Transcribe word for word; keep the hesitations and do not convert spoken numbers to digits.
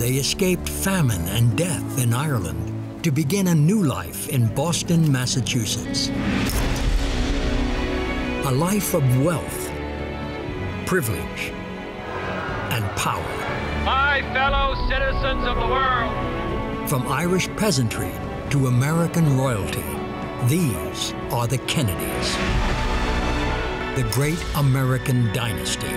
they escaped famine and death in Ireland to begin a new life in Boston, Massachusetts. A life of wealth, privilege, and power. My fellow citizens of the world! From Irish peasantry to American royalty, these are the Kennedys, the great American dynasty.